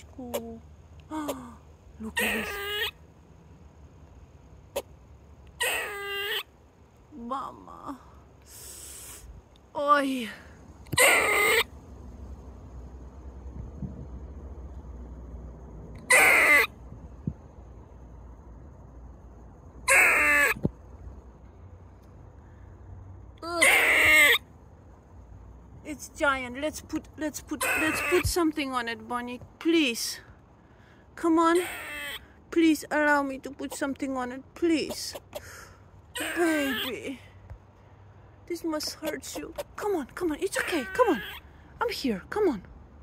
school. Look at this. Mama. Oi. It's giant. Let's put something on it, Bonnie. Please. Come on. Please allow me to put something on it. Please. Baby. This must hurt you. Come on, come on. It's okay. Come on. I'm here. Come on.